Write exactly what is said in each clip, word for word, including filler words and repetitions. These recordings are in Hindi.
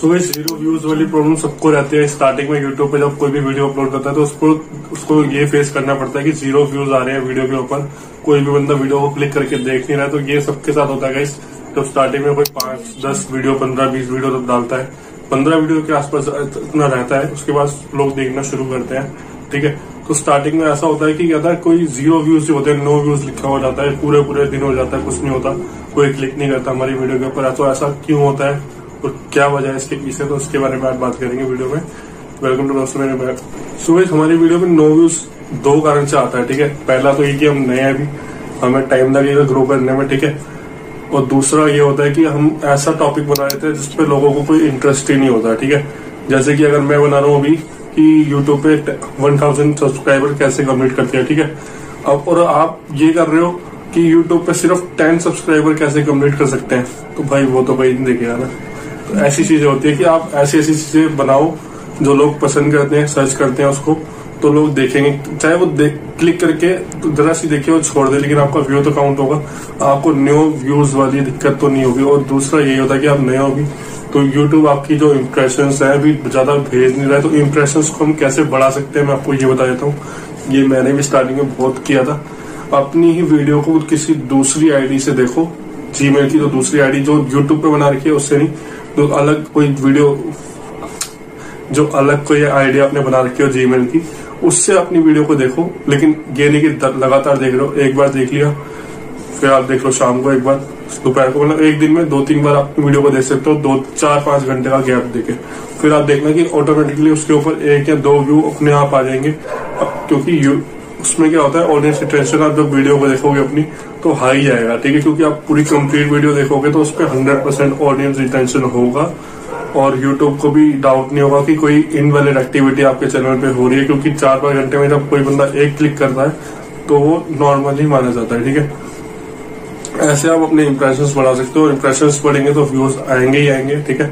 सो ये जीरो व्यूज वाली प्रॉब्लम सबको रहती है। स्टार्टिंग में यूट्यूब पे जब कोई भी वीडियो अपलोड करता है तो उसको उसको ये फेस करना पड़ता है कि जीरो व्यूज आ रहे हैं वीडियो के ऊपर, कोई भी बंदा वीडियो को क्लिक करके देख नहीं रहा है। तो ये सबके साथ होता है गाइस। जब स्टार्टिंग में कोई पांच दस वीडियो पंद्रह बीस वीडियो तब डालता है, पंद्रह वीडियो के आसपास इतना रहता है, उसके बाद लोग देखना शुरू करते हैं, ठीक है। तो स्टार्टिंग में ऐसा होता है कि क्या था, कोई जीरो व्यूज होते हैं, नो व्यूज लिखा हो जाता है, पूरे पूरे दिन हो जाता है, कुछ नहीं होता, कोई क्लिक नहीं करता हमारी वीडियो के ऊपर। तो ऐसा क्यों होता है और क्या वजह है इसके पीछे, तो उसके बारे में आप बात करेंगे वीडियो में। वेलकम टू दोस्तों मेरे बैग। सो गाइस हमारी वीडियो में नो व्यूज दो कारण से आता है, ठीक है। पहला तो ये कि हम नए हैं, अभी हमें टाइम लगेगा ग्रो करने में, ठीक है। और दूसरा ये होता है कि हम ऐसा टॉपिक बना लेते हैं जिसपे लोगों को कोई इंटरेस्ट ही नहीं होता, ठीक है। जैसे कि अगर मैं बना रहा हूँ अभी कि यूट्यूब पे वन थाउजेंड सब्सक्राइबर कैसे कम्प्लीट करते हैं, ठीक है। अब और आप ये कर रहे हो कि यूट्यूब पे सिर्फ टेन सब्सक्राइबर कैसे कम्प्लीट कर सकते हैं, तो भाई वो तो भाई नहीं देखेगा ना। तो ऐसी चीजें होती है कि आप ऐसी ऐसी चीजें बनाओ जो लोग पसंद करते हैं, सर्च करते हैं उसको, तो लोग देखेंगे, चाहे वो देख क्लिक करके तो जरा सी देखे और छोड़ दे, लेकिन आपका व्यू तो काउंट होगा, आपको न्यू व्यूज वाली दिक्कत तो नहीं होगी। और दूसरा यही होता है कि आप नए होगी तो यूट्यूब आपकी जो इम्प्रेशन है अभी ज्यादा भेज नहीं रहा है। तो इम्प्रेशन को हम कैसे बढ़ा सकते हैं, मैं आपको ये बता देता हूँ। ये मैंने भी स्टार्टिंग में बहुत किया था। अपनी ही वीडियो को किसी दूसरी आईडी से देखो, जीमेल की जो दूसरी आईडी जो यूट्यूब पे बना रखी है उससे नहीं, तो अलग कोई वीडियो जो अलग कोई आइडिया आपने बना रखी हो जीमेल की, उससे अपनी वीडियो को देखो। लेकिन ये नहीं कि लगातार देख रहे हो, एक बार देख लिया फिर आप देख लो शाम को, एक बार दोपहर को, मतलब एक दिन में दो तीन बार अपनी वीडियो को देख सकते हो, दो चार पांच घंटे का गैप देके। फिर आप देखना कि ऑटोमेटिकली उसके ऊपर एक या दो व्यू अपने आप आ जाएंगे। क्योंकि उसमें क्या होता है, ऑडियंस अटेंशन आप जब वीडियो को देखोगे अपनी तो हाई जाएगा, ठीक है। क्योंकि आप पूरी कंप्लीट वीडियो देखोगे तो उस पर हंड्रेड परसेंट ऑडियंस रिटेंशन होगा और यूट्यूब को भी डाउट नहीं होगा कि कोई इनवैलिड एक्टिविटी आपके चैनल पे हो रही है। क्योंकि चार पांच घंटे में जब कोई बंदा एक क्लिक करता है तो वो नॉर्मली माना जाता है, ठीक है। ऐसे आप अपने इम्प्रेशंस बढ़ा सकते हो, इम्प्रेशंस बढ़ेंगे तो व्यूज आएंगे ही आएंगे, ठीक है।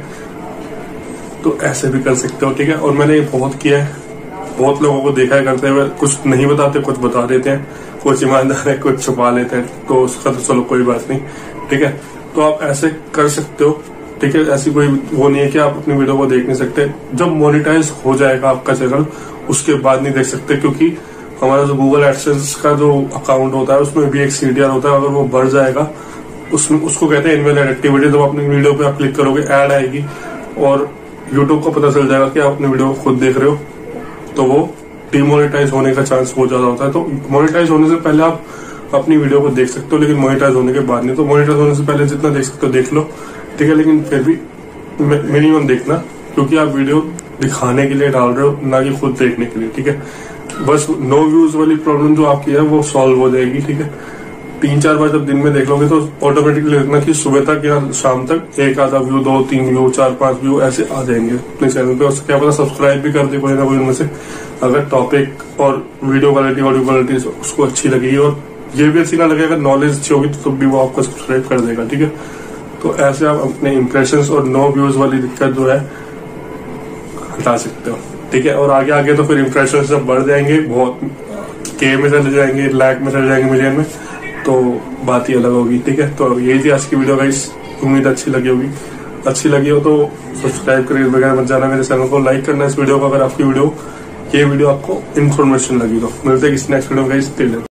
तो ऐसे भी कर सकते हो, ठीक है। और मैंने बहुत किया है, बहुत लोगों को देखा है करते हुए, कुछ नहीं बताते, कुछ बता देते हैं, कुछ ईमानदार है, कुछ छुपा लेते हैं, तो उसका तो चलो कोई बात नहीं, ठीक है। तो आप ऐसे कर सकते हो, ठीक है। ऐसी कोई वो नहीं है कि आप अपनी वीडियो को देख नहीं सकते। जब मोनेटाइज हो जाएगा आपका चैनल उसके बाद नहीं देख सकते, क्योंकि हमारा जो गूगल एडसेंस का जो अकाउंट होता है उसमें भी एक सीडीआर होता है, अगर वो बढ़ जाएगा उसमें उसको कहते हैं इनवैलिड एक्टिविटी। जब अपनी वीडियो पे आप क्लिक करोगे एड आएगी और यूट्यूब को पता चल जाएगा कि आप अपनी वीडियो को खुद देख रहे हो, तो वो डिमोनेटाइज होने का चांस बहुत ज्यादा होता है। तो मोनेटाइज होने से पहले आप अपनी वीडियो को देख सकते हो, लेकिन मोनेटाइज होने के बाद नहीं। तो मोनेटाइज होने से पहले जितना देख सकते हो देख लो, ठीक है। लेकिन फिर भी मिनिमम देखना, क्योंकि आप वीडियो दिखाने के लिए डाल रहे हो ना कि खुद देखने के लिए, ठीक है। बस नो व्यूज वाली प्रॉब्लम जो आपकी है वो सॉल्व हो जाएगी, ठीक है। तीन चार बार जब दिन में देख लोगे तो ऑटोमेटिकली देखना कि सुबह तक या शाम तक एक आधा व्यू, दो तीन व्यू, चार पांच व्यू ऐसे आ जाएंगे अपने चैनल पे। और क्या पता सब्सक्राइब भी कर दे कोई ना कोई उनमें से, अगर टॉपिक और वीडियो क्वालिटी ऑडियो क्वालिटी उसको अच्छी लगी। और ये भी अच्छी ना लगे, अगर नॉलेज अच्छी होगी तो भी वो आपको सब्सक्राइब कर देगा, ठीक है। तो ऐसे आप अपने इम्प्रेशन और नो व्यूज वाली दिक्कत जो है हटा सकते हो, ठीक है। और आगे आगे तो फिर इम्प्रेशन जब बढ़ जाएंगे, बहुत के में चले जाएंगे, लाख में चले जाएंगे, मिलियन में, तो बात ही अलग होगी, ठीक है। तो यही थी आज की वीडियो गाइस, उम्मीद अच्छी लगी होगी। अच्छी लगी हो तो सब्सक्राइब करिए वगैरह मत जाना, मेरे चैनल को लाइक करना इस वीडियो को अगर आपकी वीडियो ये वीडियो आपको इन्फॉर्मेशन लगी। तो मिलते हैं किसी नेक्स्ट वीडियो गाइस।